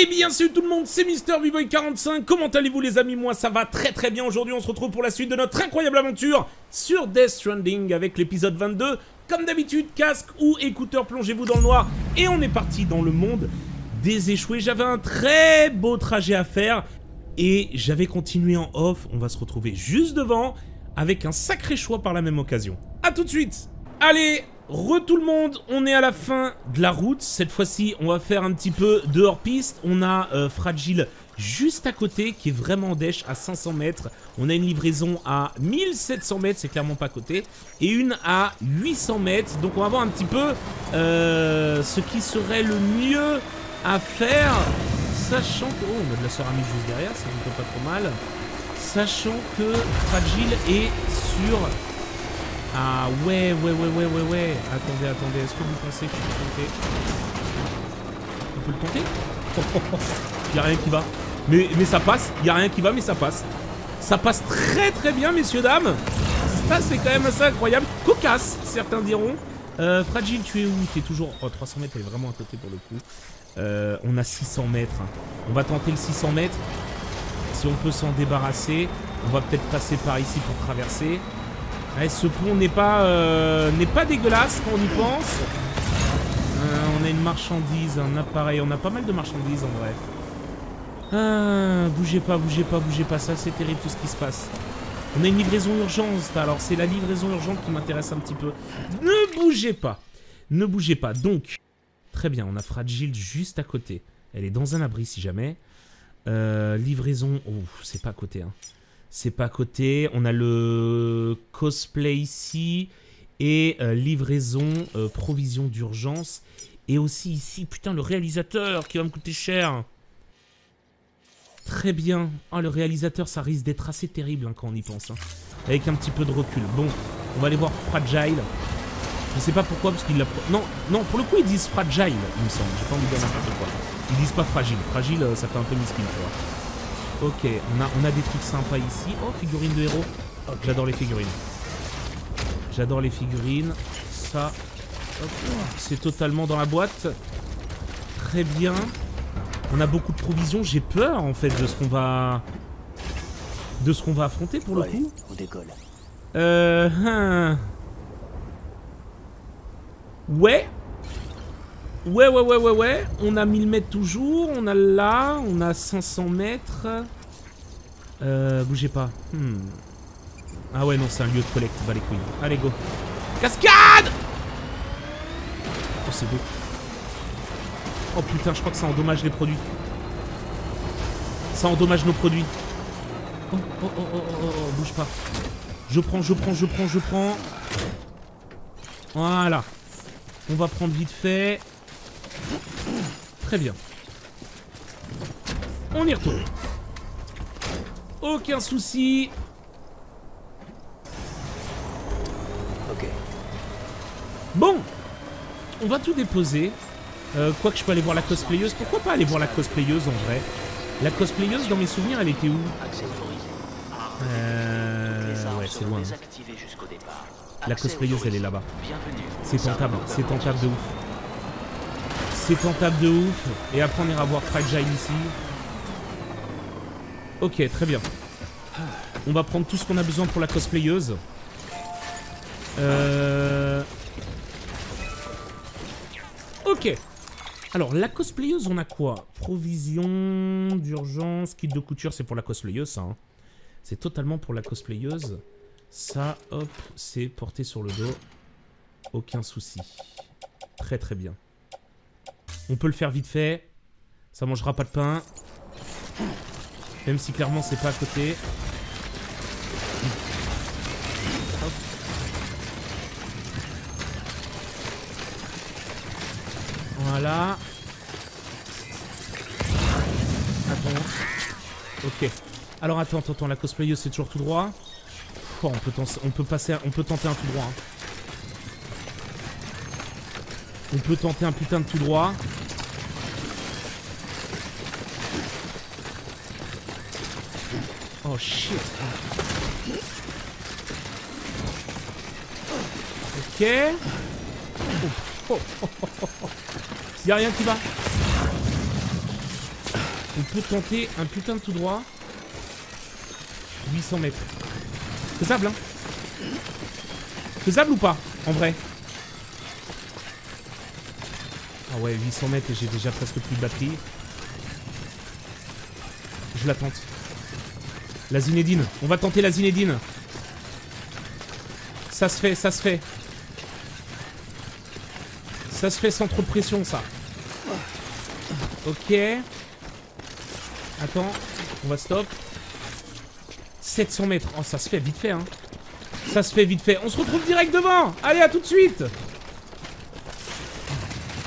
Eh bien salut tout le monde, c'est Mister 45. Comment allez-vous les amis? Moi ça va très très bien. Aujourd'hui on se retrouve pour la suite de notre incroyable aventure sur Death Stranding avec l'épisode 22. Comme d'habitude, casque ou écouteur, plongez-vous dans le noir. Et on est parti dans le monde des échoués. J'avais un très beau trajet à faire et j'avais continué en off. On va se retrouver juste devant avec un sacré choix par la même occasion. A tout de suite. Allez, re tout le monde, on est à la fin de la route. Cette fois-ci, on va faire un petit peu de hors-piste. On a Fragile juste à côté, qui est vraiment en dèche à 500 mètres. On a une livraison à 1700 mètres, c'est clairement pas à côté. Et une à 800 mètres. Donc on va voir un petit peu ce qui serait le mieux à faire. Sachant que... Oh, on a de la céramique juste derrière, ça ne me fait pas trop mal. Sachant que Fragile est sur... Ah ouais. Attendez, est-ce que vous pensez que je peux le tenter? On peut le tenter? Y'a rien qui va. Mais ça passe, y'a rien qui va mais ça passe. Ça passe très très bien messieurs dames. Ça c'est quand même assez incroyable. Cocasse, certains diront. Fragile, tu es où? Tu es toujours... Oh, 300 mètres, elle est vraiment à côté pour le coup. On a 600 mètres. On va tenter le 600 mètres. Si on peut s'en débarrasser, on va peut-être passer par ici pour traverser. Ouais, ce pont n'est pas dégueulasse quand on y pense. On a une marchandise, un appareil. On a pas mal de marchandises en vrai. Bougez pas. Ça c'est terrible tout ce qui se passe. On a une livraison urgente. Alors c'est la livraison urgente qui m'intéresse un petit peu. Ne bougez pas. Ne bougez pas. Donc, très bien. On a Fragile juste à côté. Elle est dans un abri si jamais. Livraison... Oh, c'est pas à côté hein. C'est pas à côté, on a le cosplay ici et livraison, provision d'urgence. Et aussi ici, putain, le réalisateur qui va me coûter cher. Très bien. Ah, le réalisateur, ça risque d'être assez terrible hein, quand on y pense. Hein. Avec un petit peu de recul. Bon, on va aller voir Fragile. Je sais pas pourquoi, parce qu'il l'a... Non, pour le coup, ils disent Fragile, il me semble. J'ai pas envie de dire n'importe quoi. Ils disent pas Fragile. Fragile, ça fait un peu miskin, tu vois. Ok, on a des trucs sympas ici. Oh, figurines de héros. Okay. J'adore les figurines. J'adore les figurines. Ça, c'est totalement dans la boîte. Très bien. On a beaucoup de provisions. J'ai peur, en fait, de ce qu'on va... De ce qu'on va affronter, pour le coup. On décolle. Ouais. On a 1000 mètres toujours. On a là. On a 500 mètres. Bougez pas. Ah ouais, non, c'est un lieu de collecte. Bah les couilles. Allez, go. Cascade! Oh, c'est beau. Oh putain, je crois que ça endommage les produits. Ça endommage nos produits. Oh, bouge pas. Je prends. Voilà. On va prendre vite fait. Très bien. On y retourne. Aucun souci. Ok. Bon. On va tout déposer. Quoique je peux aller voir la cosplayeuse. Pourquoi pas aller voir la cosplayeuse en vrai? La cosplayeuse, dans mes souvenirs, elle était où? Ouais, c'est loin. La cosplayeuse, elle est là-bas. C'est tentable, c'est tentable de ouf. Et après on ira voir Fragile ici. Ok, très bien. On va prendre tout ce qu'on a besoin pour la cosplayeuse. Ok. Alors la cosplayeuse, on a quoi? Provision d'urgence, kit de couture, c'est pour la cosplayeuse ça. Hein. C'est totalement pour la cosplayeuse. Ça, hop, c'est porté sur le dos. Aucun souci. Très très bien. On peut le faire vite fait. Ça mangera pas de pain. Même si clairement c'est pas à côté. Hop. Voilà. Attends. Ok. Alors attends, la cosplayeuse c'est toujours tout droit. Oh, on peut tenter un tout droit. Hein. On peut tenter un putain de tout droit. Oh shit. Ok. Y'a rien qui va. on peut tenter un putain de tout droit. 800 mètres. Faisable, hein? Faisable ou pas, en vrai? Ah ouais, 800 mètres et j'ai déjà presque plus de batterie. Je la tente. La Zinedine. On va tenter la Zinedine. Ça se fait, ça se fait. Ça se fait sans trop de pression, ça. Ok. Attends, on va stop. 700 mètres. Oh, ça se fait vite fait, hein. Ça se fait vite fait. On se retrouve direct devant. Allez, à tout de suite.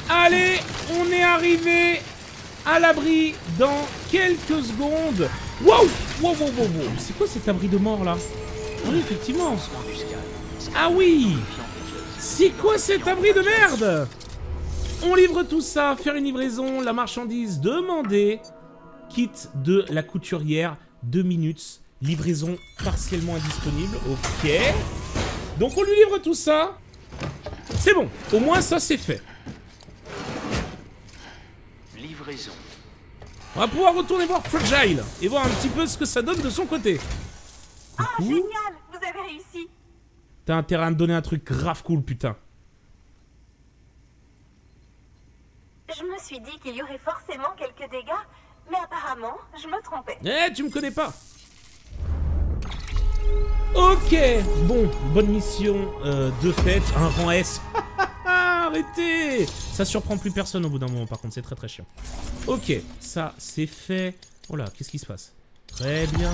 Allez, on est arrivé à l'abri dans quelques secondes. Wow, wow, wow, wow, wow. C'est quoi cet abri de mort, là? Oui, effectivement. Ah oui. C'est quoi cet abri de merde? On livre tout ça, faire une livraison, la marchandise demandée. Kit de la couturière, 2 minutes. Livraison partiellement indisponible, ok. Donc on lui livre tout ça. C'est bon, au moins ça c'est fait. Livraison. On va pouvoir retourner voir Fragile et voir un petit peu ce que ça donne de son côté. Ah, génial, vous avez réussi. T'as intérêt à me donner un truc grave cool, putain. Je me suis dit qu'il y aurait forcément quelques dégâts, mais apparemment, je me trompais. Eh, tu me connais pas. Ok, bon, bonne mission de fête, un rang S. Arrêtez! Ça surprend plus personne au bout d'un moment, par contre, c'est très chiant. Ok, ça c'est fait. Oh là, qu'est-ce qui se passe? Très bien.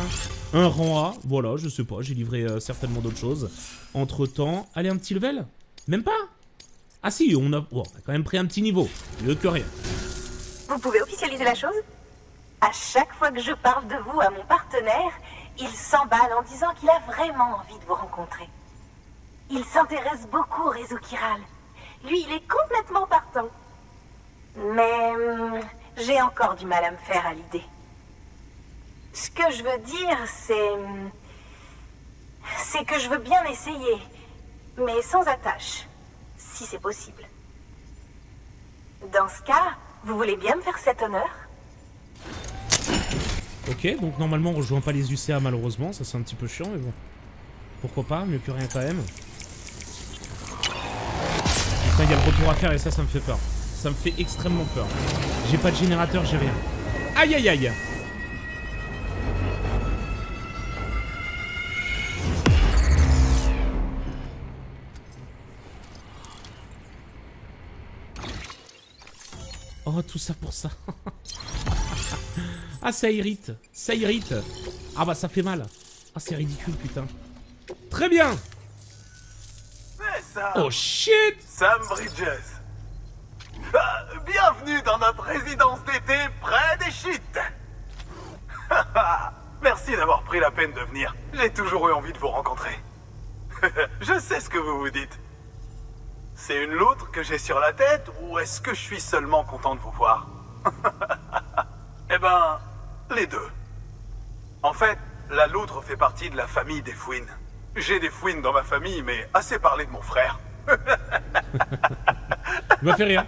Un rang A, voilà, je sais pas, j'ai livré certainement d'autres choses. Entre temps, allez, un petit level? Même pas? Ah si, on a quand même pris un petit niveau, mieux que rien. Vous pouvez officialiser la chose? À chaque fois que je parle de vous à mon partenaire, il s'emballe en disant qu'il a vraiment envie de vous rencontrer. Il s'intéresse beaucoup au réseau Kiral. Lui, il est complètement partant. Mais j'ai encore du mal à me faire à l'idée. Ce que je veux dire, c'est que je veux bien essayer, mais sans attache, si c'est possible. Dans ce cas, vous voulez bien me faire cet honneur? Ok, donc normalement on ne rejoint pas les UCA malheureusement, ça c'est un petit peu chiant, mais bon. Pourquoi pas, mieux que rien quand même. Putain, il y a le retour à faire et ça me fait peur. Ça me fait extrêmement peur. J'ai pas de générateur, j'ai rien. Aïe aïe aïe. Oh, tout ça pour ça. Ah, ça irrite, ça irrite. Ah bah ça fait mal. Ah, c'est ridicule, putain. Très bien. Sam. Oh shit. Sam Bridges. Bienvenue dans notre résidence d'été près des chutes. Merci d'avoir pris la peine de venir. J'ai toujours eu envie de vous rencontrer. Je sais ce que vous vous dites. C'est une loutre que j'ai sur la tête ou est-ce que je suis seulement content de vous voir? Eh ben, les deux. En fait, la loutre fait partie de la famille des fouines. J'ai des fouines dans ma famille, mais assez parlé de mon frère. Il m'a fait rire.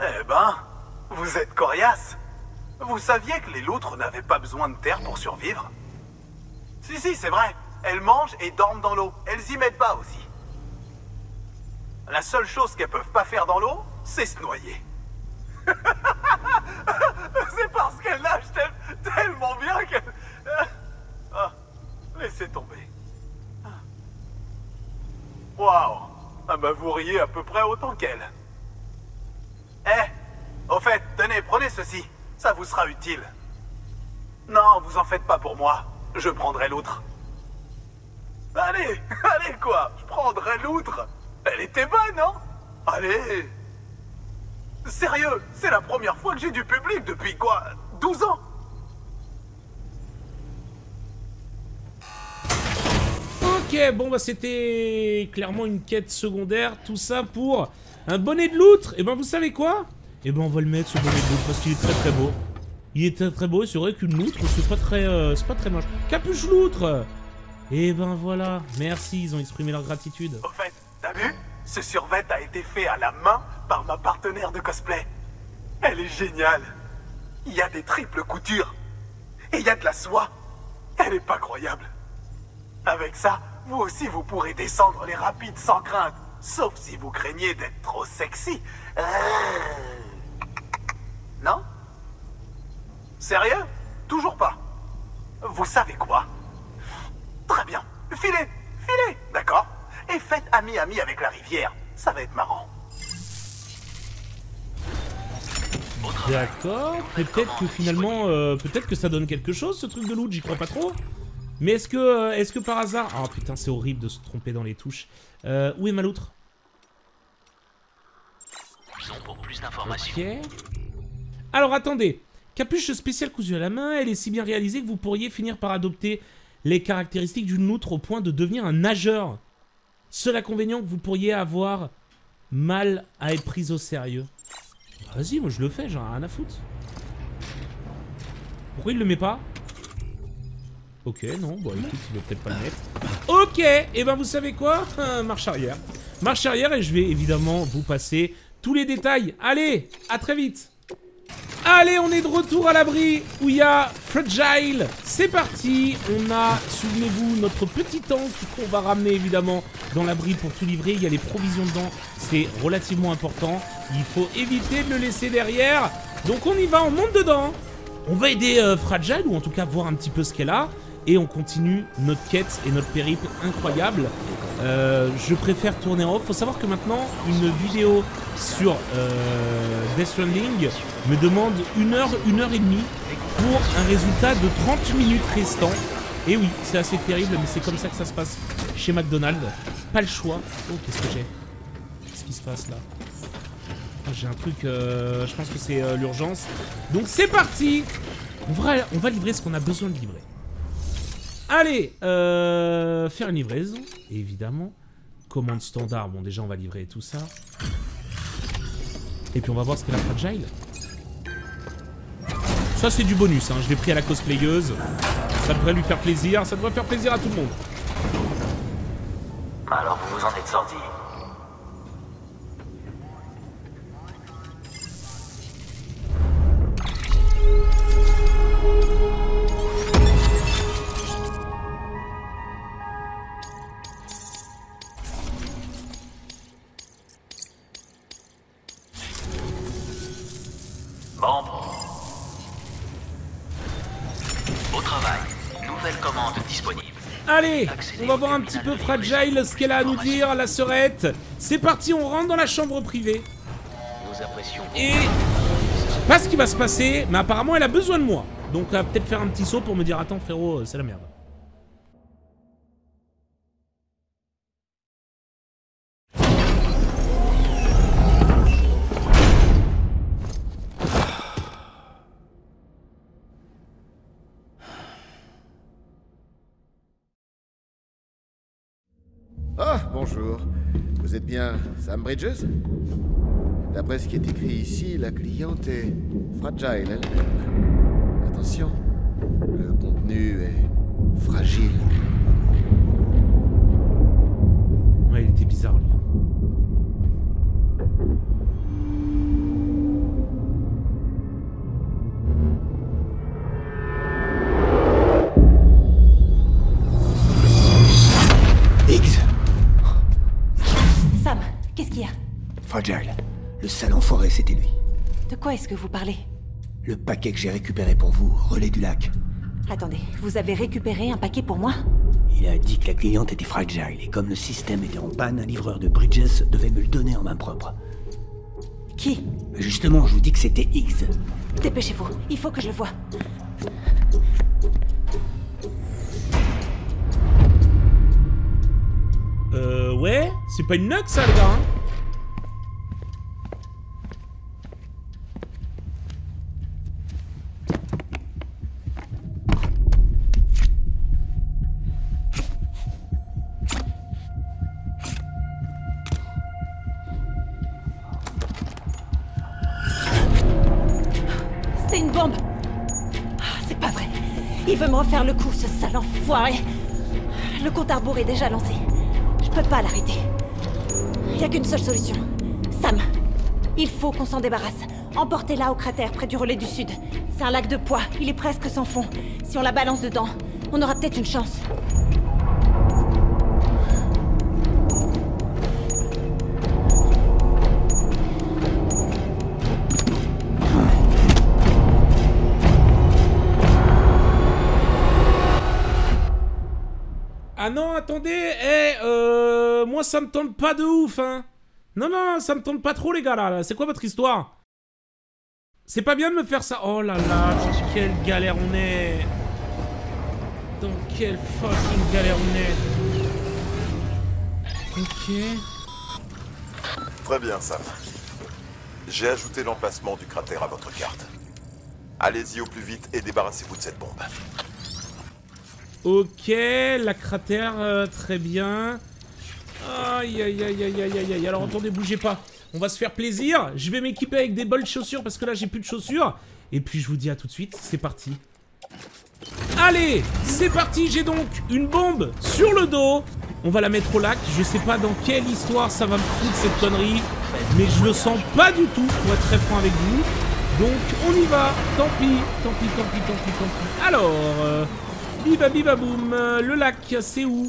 Eh ben, vous êtes coriace. Vous saviez que les loutres n'avaient pas besoin de terre pour survivre? Si, si, c'est vrai. Elles mangent et dorment dans l'eau. Elles y mettent pas aussi. La seule chose qu'elles peuvent pas faire dans l'eau, c'est se noyer. C'est parce qu'elle nage tellement bien qu'elle... Oh, laissez tomber. Waouh. Ah bah vous riez à peu près autant qu'elle. Eh, au fait, tenez, prenez ceci. Ça vous sera utile. Non, vous en faites pas pour moi. Je prendrai l'outre. Allez, allez quoi. Je prendrai l'outre. Elle était bonne, non? Allez. Sérieux, c'est la première fois que j'ai du public depuis quoi, 12 ans? Ok, bon bah c'était clairement une quête secondaire, tout ça pour un bonnet de loutre. Et ben vous savez quoi? Et ben on va le mettre ce bonnet de loutre parce qu'il est très beau. Il est très beau et c'est vrai qu'une loutre c'est pas très moche. Capuche loutre! Et ben voilà, merci, ils ont exprimé leur gratitude. Au fait, t'as vu? Ce survêt a été fait à la main par ma partenaire de cosplay. Elle est géniale. Il y a des triples coutures. Et il y a de la soie. Elle est pas croyable. Avec ça, vous aussi vous pourrez descendre les rapides sans crainte. Sauf si vous craignez d'être trop sexy. Non? Sérieux? Toujours pas. Vous savez quoi? Très bien. Filez, filez, d'accord? Et faites ami-ami avec la rivière. Ça va être marrant. D'accord. Peut-être que finalement, peut-être que ça donne quelque chose ce truc de loot, j'y crois pas trop. Mais est-ce que par hasard... Ah putain, c'est horrible de se tromper dans les touches. Où est ma loutre? Pour plus d'informations. Okay. Alors attendez. Capuche spéciale cousue à la main, elle est si bien réalisée que vous pourriez finir par adopter les caractéristiques d'une loutre au point de devenir un nageur. Seul inconvénient que vous pourriez avoir mal à être prise au sérieux. Vas-y, moi je le fais, j'en ai rien à foutre. Pourquoi il le met pas? Ok, non, bon écoute, il veut peut-être pas le mettre. Ok, et ben vous savez quoi, marche arrière. Marche arrière et je vais évidemment vous passer tous les détails. Allez, à très vite. Allez, on est de retour à l'abri où il y a Fragile. C'est parti, on a, souvenez-vous, notre petit tank qu'on va ramener évidemment dans l'abri pour tout livrer. Il y a les provisions dedans, c'est relativement important. Il faut éviter de le laisser derrière. Donc on y va, on monte dedans. On va aider Fragile, ou en tout cas voir un petit peu ce qu'elle a. Et on continue notre quête et notre périple incroyable. Je préfère tourner en off. Faut savoir que maintenant, une vidéo sur Death Stranding me demande 1 heure, 1 heure et demie pour un résultat de 30 minutes restant. Et oui, c'est assez terrible, mais c'est comme ça que ça se passe chez McDonald's. Pas le choix. Oh, qu'est-ce que j'ai? Qu'est-ce qui se passe là? Oh, j'ai un truc, je pense que c'est l'urgence. Donc c'est parti. On va livrer ce qu'on a besoin de livrer. Allez, faire une livraison, évidemment. Commande standard, bon déjà on va livrer tout ça. Et puis on va voir ce qu'est la Fragile. Ça c'est du bonus, hein. Je l'ai pris à la cosplayeuse. Ça devrait lui faire plaisir, ça devrait faire plaisir à tout le monde. Alors vous vous en êtes sorti. Allez, on va voir un petit peu Fragile, ce qu'elle a à nous dire, la sœurette. C'est parti, on rentre dans la chambre privée. Et... pas ce qui va se passer, mais apparemment elle a besoin de moi. Donc elle va peut-être faire un petit saut pour me dire, attends frérot, c'est la merde. Bonjour, vous êtes bien Sam Bridges? D'après ce qui est écrit ici, la cliente est fragile elle-même. Attention, le contenu est fragile. Ouais, il était bizarre lui. Fragile, le sale enfoiré, c'était lui. De quoi est-ce que vous parlez? Le paquet que j'ai récupéré pour vous, relais du lac. Attendez, vous avez récupéré un paquet pour moi? Il a dit que la cliente était fragile, et comme le système était en panne, un livreur de Bridges devait me le donner en main propre. Qui? Justement, je vous dis que c'était Higgs. Dépêchez-vous, il faut que je le voie. Ouais, c'est pas une note ça, le gars, hein? Faire le coup, ce sale enfoiré. Le compte à rebours est déjà lancé. Je peux pas l'arrêter. Il n'y a qu'une seule solution. Sam, il faut qu'on s'en débarrasse. Emportez-la au cratère près du relais du sud. C'est un lac de poids. Il est presque sans fond. Si on la balance dedans, on aura peut-être une chance. Ah non, attendez, moi ça me tente pas de ouf, hein. Non, non, ça me tente pas trop les gars, là, c'est quoi votre histoire? C'est pas bien de me faire ça. Oh là là, quelle galère on est. Dans quelle fucking galère on est. Ok. Très bien, Sam. J'ai ajouté l'emplacement du cratère à votre carte. Allez-y au plus vite et débarrassez-vous de cette bombe. Ok, la cratère, très bien. Aïe, aïe, aïe, aïe, aïe, aïe. Alors, attendez, bougez pas. On va se faire plaisir. Je vais m'équiper avec des bols de chaussures parce que là, j'ai plus de chaussures. Et puis, je vous dis à tout de suite. C'est parti. Allez, c'est parti. J'ai donc une bombe sur le dos. On va la mettre au lac. Je sais pas dans quelle histoire ça va me foutre cette connerie. Mais je le sens pas du tout, pour être très franc avec vous. Donc, on y va. Tant pis, tant pis, tant pis, tant pis, tant pis. Alors... bibabibaboum, le lac, c'est où?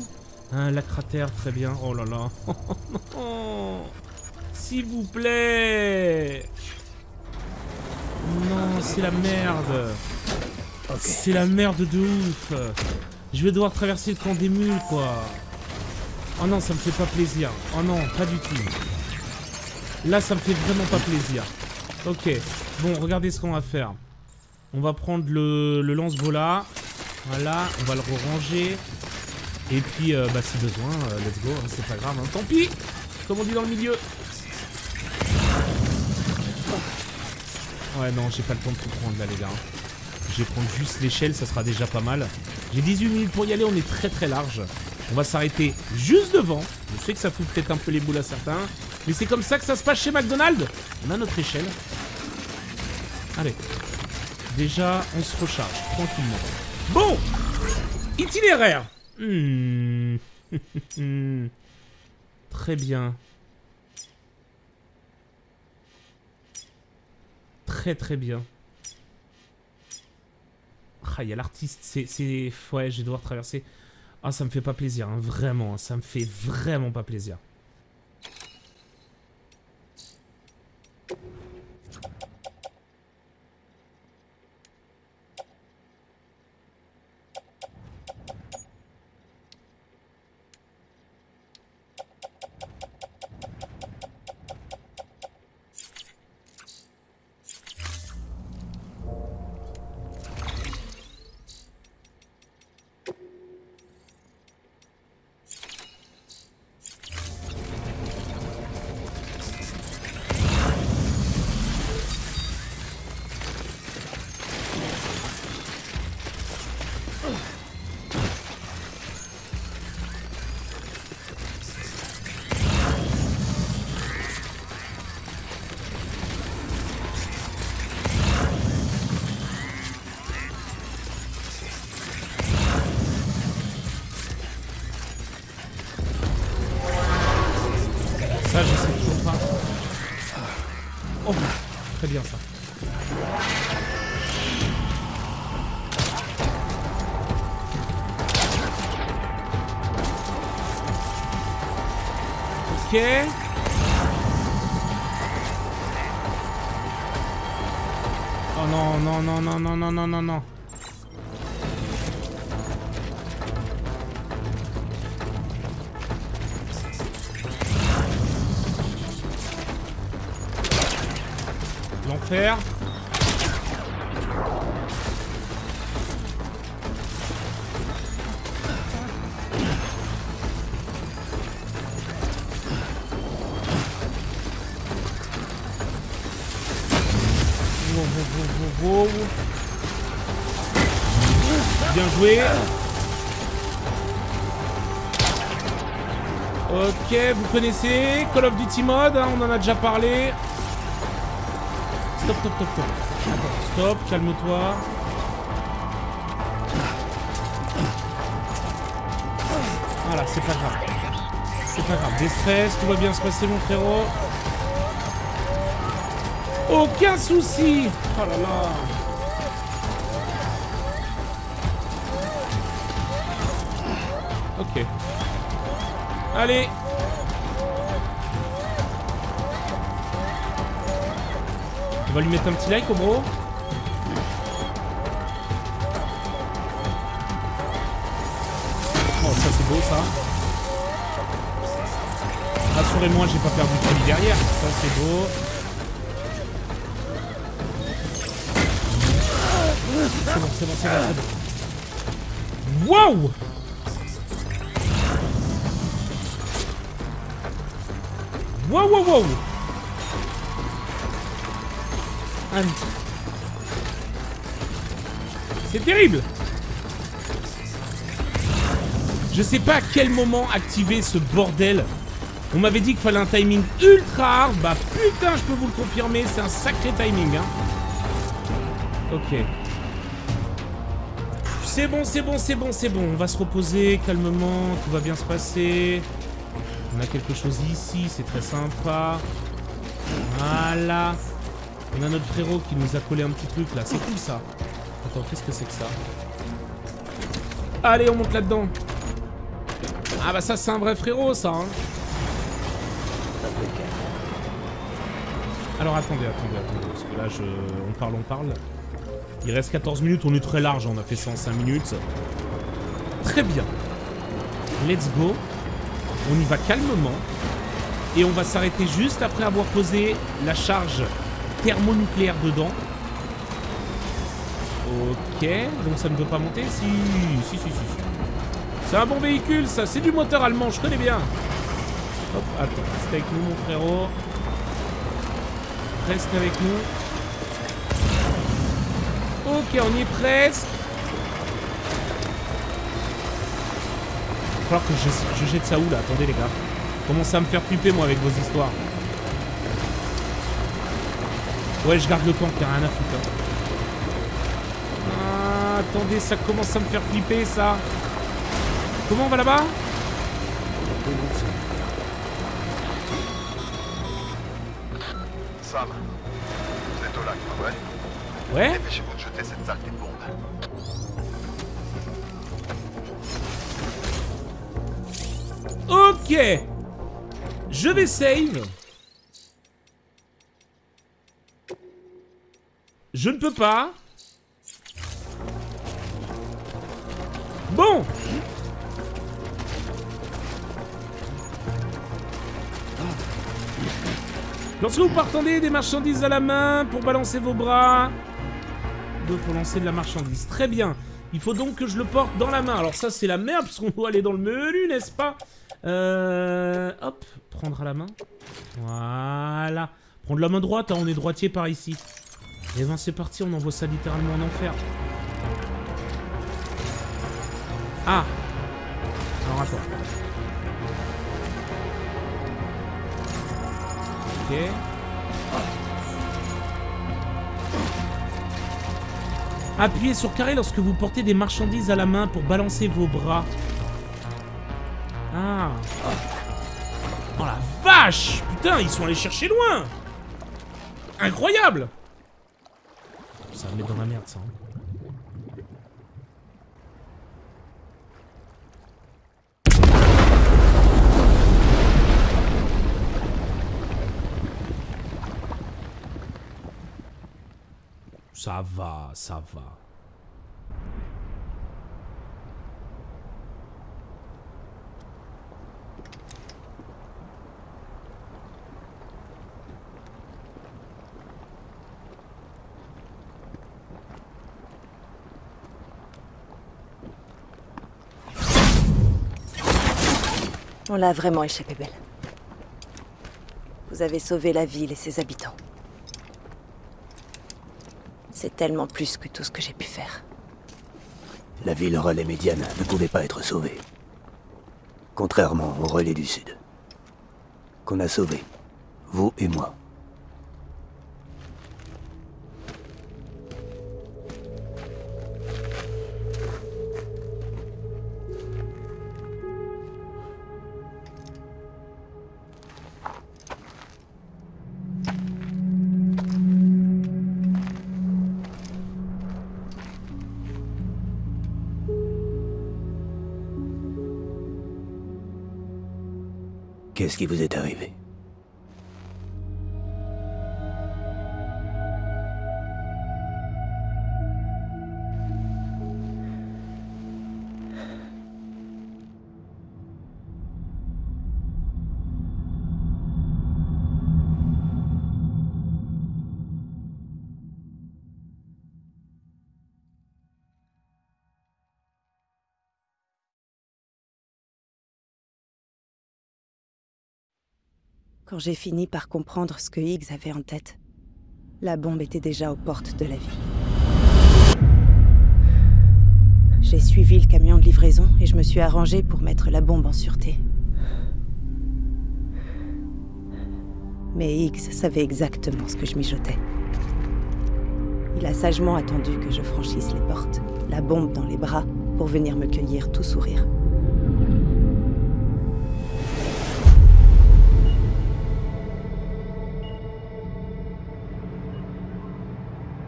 Un lac cratère, très bien. Oh là là. S'il vous plaît. Non, c'est la merde. Okay. C'est la merde de ouf. Je vais devoir traverser le camp des mules, quoi. Oh non, ça me fait pas plaisir. Oh non, pas du tout. Là, ça me fait vraiment pas plaisir. Ok, bon, regardez ce qu'on va faire. On va prendre le lance-vola. Voilà, on va le ranger. Et puis, bah, si besoin, let's go, hein, c'est pas grave, hein. Tant pis, comme on dit dans le milieu. Ouais, non, j'ai pas le temps de tout prendre là, les gars. Je vais prendre juste l'échelle, ça sera déjà pas mal. J'ai 18 minutes pour y aller, on est très très large. On va s'arrêter juste devant. Je sais que ça fout peut-être un peu les boules à certains. Mais c'est comme ça que ça se passe chez McDonald's. On a notre échelle. Allez. Déjà, on se recharge, tranquillement. Bon, itinéraire. Très bien. Très très bien. Ah, il y a l'artiste, c'est... Ouais, je vais devoir traverser. Ah, ça me fait pas plaisir, hein, vraiment. Ça me fait vraiment pas plaisir. Ok. Oh non, non, non, non, non, non, non, non, non. L'enfer. Bien joué. Ok, vous connaissez Call of Duty mode, hein, on en a déjà parlé. Stop, stop, stop, stop. Attends, stop, calme-toi. Voilà, c'est pas grave. C'est pas grave. Déstresse, tout va bien se passer, mon frérot. Aucun souci. Oh là là. Ok. Allez! On va lui mettre un petit like au bro. Oh, ça c'est beau ça. Rassurez-moi, j'ai pas perdu de vie derrière. Ça c'est beau. C'est bon, c'est bon, c'est bon, c'est bon. Waouh! Wow, wow, wow! C'est terrible! Je sais pas à quel moment activer ce bordel. On m'avait dit qu'il fallait un timing ultra hard. Bah putain, je peux vous le confirmer, c'est un sacré timing, hein. Ok. C'est bon, c'est bon, c'est bon, c'est bon. On va se reposer calmement, tout va bien se passer. On a quelque chose ici, c'est très sympa. Voilà. On a notre frérot qui nous a collé un petit truc là, c'est cool ça. Attends, qu'est-ce que c'est que ça? Allez, on monte là-dedans. Ah bah ça, c'est un vrai frérot ça. Hein. Alors attendez, attendez, attendez. Parce que là, on parle, on parle. Il reste 14 minutes, on est très large, on a fait ça en 5 minutes. Très bien. Let's go. On y va calmement et on va s'arrêter juste après avoir posé la charge thermonucléaire dedans. Ok, donc ça ne veut pas monter. Si, si, si, si, si. C'est un bon véhicule ça, c'est du moteur allemand, je connais bien. Hop, attends, reste avec nous mon frérot. Reste avec nous. Ok, on y est presque. Alors que je jette ça où là? Attendez les gars. Commencez à me faire flipper moi avec vos histoires. Ouais, je garde le camp, t'as rien à foutre. Hein. Ah, attendez, ça commence à me faire flipper ça. Comment on va là-bas? Sam, vous êtes au lac, pas vrai? Ouais. Dépêchez-vous de jeter cette saleté de bombe. Ok, je vais save. Je ne peux pas. Bon. Lorsque vous partez des marchandises à la main pour balancer vos bras, deux pour lancer de la marchandise. Très bien. Il faut donc que je le porte dans la main. Alors ça c'est la merde parce qu'on doit aller dans le menu, n'est-ce pas? Hop, prendre à la main. Voilà. Prendre la main droite, hein, on est droitier par ici. Et ben c'est parti, on envoie ça littéralement en enfer. Ah. Alors attends. Ok. Appuyez sur carré lorsque vous portez des marchandises à la main pour balancer vos bras. Ah. Oh la vache! Putain, ils sont allés chercher loin! Incroyable! Ça va me mettre dans la merde, ça. Ça va, ça va. On l'a vraiment échappé belle. Vous avez sauvé la ville et ses habitants. C'est tellement plus que tout ce que j'ai pu faire. La ville relais médiane ne pouvait pas être sauvée. Contrairement au relais du Sud. Qu'on a sauvé, vous et moi. Qu'est-ce qui vous est arrivé? Quand j'ai fini par comprendre ce que Higgs avait en tête, la bombe était déjà aux portes de la ville. J'ai suivi le camion de livraison et je me suis arrangée pour mettre la bombe en sûreté. Mais Higgs savait exactement ce que je mijotais. Il a sagement attendu que je franchisse les portes, la bombe dans les bras, pour venir me cueillir tout sourire.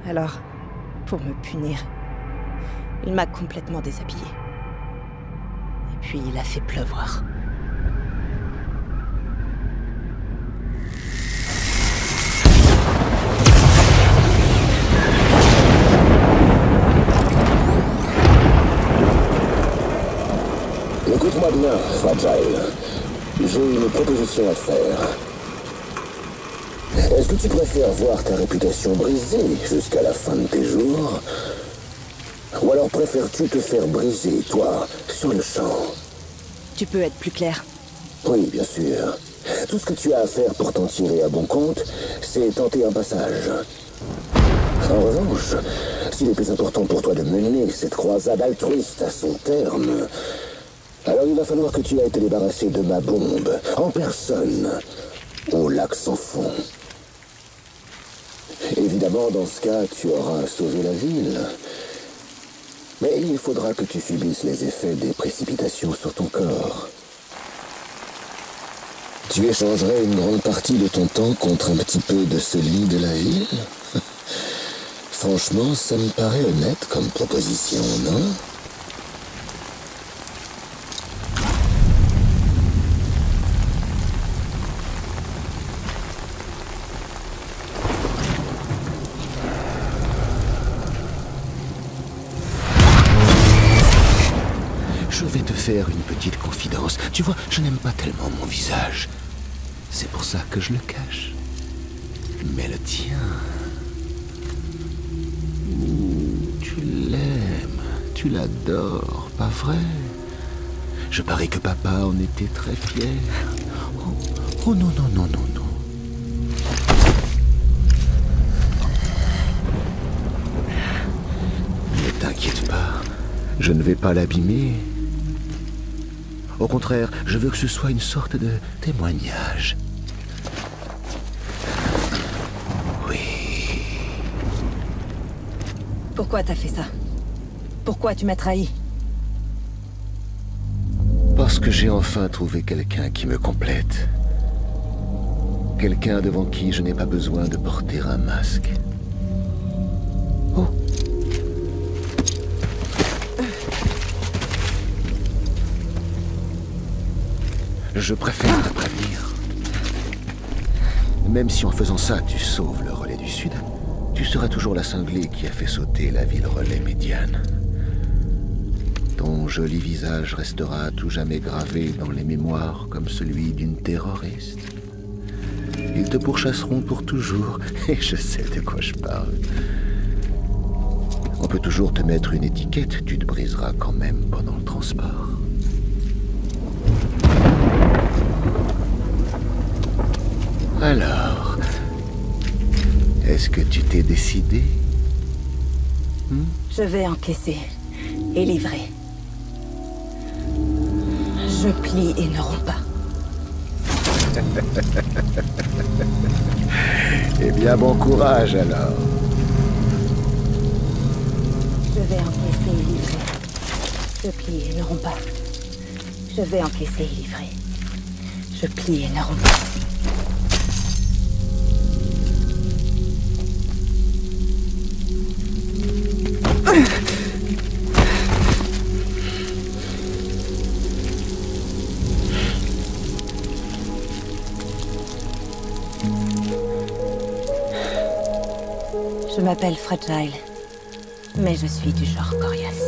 Alors, pour me punir, il m'a complètement déshabillée. Et puis il a fait pleuvoir. Écoute-moi bien, Fragile. J'ai une proposition à te faire. Est-ce que tu préfères voir ta réputation brisée jusqu'à la fin de tes jours? Ou alors préfères-tu te faire briser, toi, sur le champ? Tu peux être plus clair? Oui, bien sûr. Tout ce que tu as à faire pour t'en tirer à bon compte, c'est tenter un passage. En revanche, s'il est plus important pour toi de mener cette croisade altruiste à son terme, alors il va falloir que tu ailles te débarrasser de ma bombe, en personne, au lac sans fond. Évidemment, dans ce cas, tu auras sauvé la ville. Mais il faudra que tu subisses les effets des précipitations sur ton corps. Tu échangerais une grande partie de ton temps contre un petit peu de celui de la ville? Franchement, ça me paraît honnête comme proposition, non? Faire une petite confidence. Tu vois, je n'aime pas tellement mon visage. C'est pour ça que je le cache. Mais le tien... tu l'aimes, tu l'adores, pas vrai? Je parie que papa en était très fier. Oh, oh non, non, non, non, non. Ne t'inquiète pas, je ne vais pas l'abîmer. Au contraire, je veux que ce soit une sorte de témoignage. Oui. Pourquoi t'as fait ça? Pourquoi tu m'as trahi? Parce que j'ai enfin trouvé quelqu'un qui me complète. Quelqu'un devant qui je n'ai pas besoin de porter un masque. Je préfère te prévenir. Même si en faisant ça, tu sauves le relais du Sud, tu seras toujours la cinglée qui a fait sauter la ville relais médiane. Ton joli visage restera à tout jamais gravé dans les mémoires comme celui d'une terroriste. Ils te pourchasseront pour toujours, et je sais de quoi je parle. On peut toujours te mettre une étiquette, tu te briseras quand même pendant le transport. Alors, est-ce que tu t'es décidé? Je vais encaisser et livrer. Je plie et ne romps pas. Eh bien, bon courage alors. Je vais encaisser et livrer. Je plie et ne romps pas. Je vais encaisser et livrer. Je plie et ne romps pas. Je m'appelle Fragile, mais je suis du genre coriace.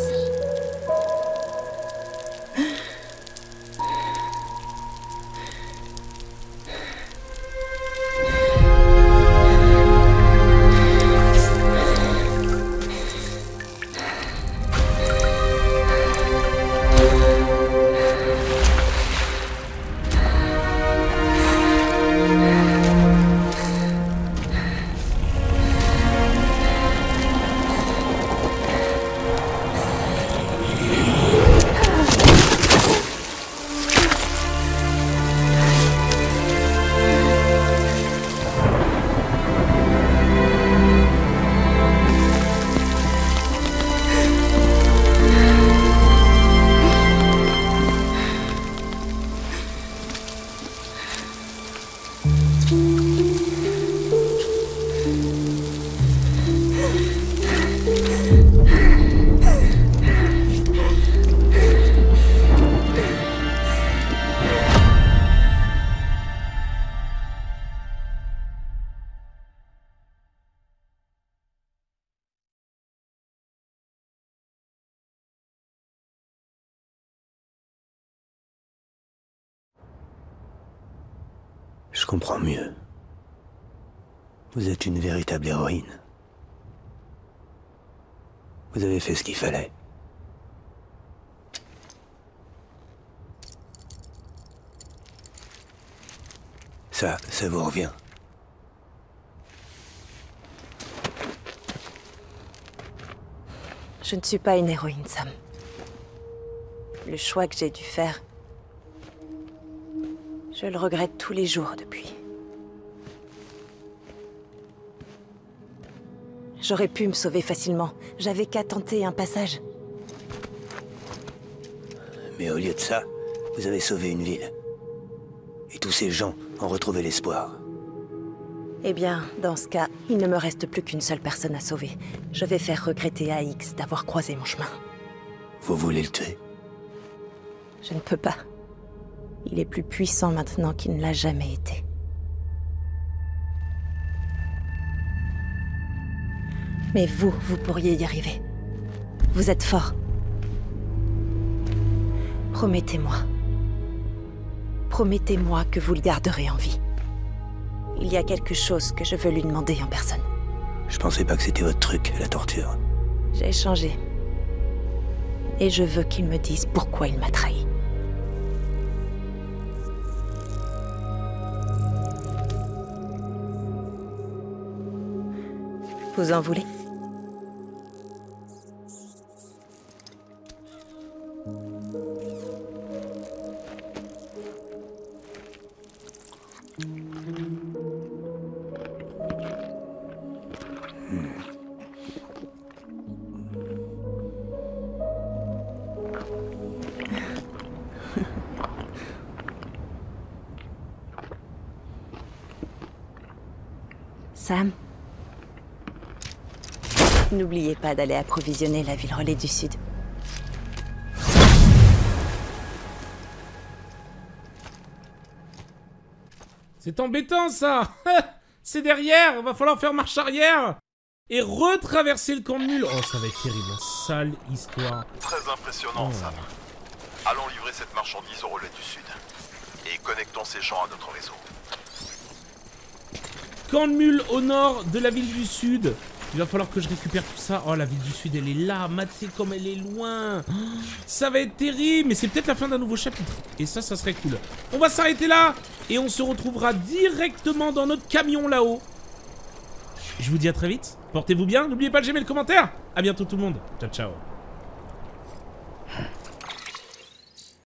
Je comprends mieux. Vous êtes une véritable héroïne. Vous avez fait ce qu'il fallait. Ça vous revient. Je ne suis pas une héroïne, Sam. Le choix que j'ai dû faire... je le regrette tous les jours depuis. J'aurais pu me sauver facilement. J'avais qu'à tenter un passage. Mais au lieu de ça, vous avez sauvé une ville. Et tous ces gens ont retrouvé l'espoir. Eh bien, dans ce cas, il ne me reste plus qu'une seule personne à sauver. Je vais faire regretter à Higgs d'avoir croisé mon chemin. Vous voulez le tuer? Je ne peux pas. Il est plus puissant maintenant qu'il ne l'a jamais été. Mais vous pourriez y arriver. Vous êtes fort. Promettez-moi. Promettez-moi que vous le garderez en vie. Il y a quelque chose que je veux lui demander en personne. Je pensais pas que c'était votre truc, la torture. J'ai changé. Et je veux qu'il me dise pourquoi il m'a trahi. Vous en voulez? Sam? N'oubliez pas d'aller approvisionner la ville relais du Sud. C'est embêtant ça. C'est derrière, va falloir faire marche arrière et retraverser le camp de mule. Oh, ça va être terrible, sale histoire. Très impressionnant ça. Allons livrer cette marchandise au relais du Sud et connectons ces gens à notre réseau. Camp de mule au nord de la ville du Sud. Il va falloir que je récupère tout ça. Oh, la ville du Sud, elle est là. Matez comme elle est loin. Ça va être terrible. Mais c'est peut-être la fin d'un nouveau chapitre. Et ça serait cool. On va s'arrêter là. Et on se retrouvera directement dans notre camion là-haut. Je vous dis à très vite. Portez-vous bien. N'oubliez pas de j'aimer le commentaire. A bientôt tout le monde. Ciao, ciao.